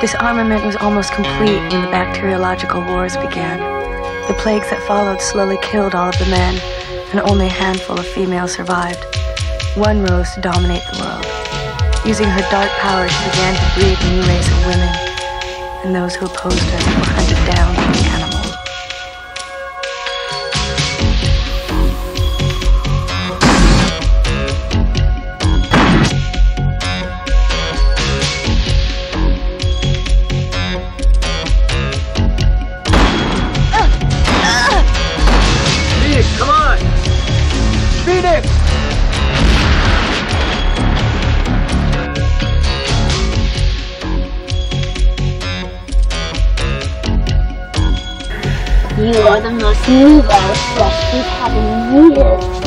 Disarmament was almost complete when the bacteriological wars began. The plagues that followed slowly killed all of the men, and only a handful of females survived. One rose to dominate the world. Using her dark power, she began to breed a new race of women, and those who opposed her were hunted down like animals. You are the most evil flesh we've had in years.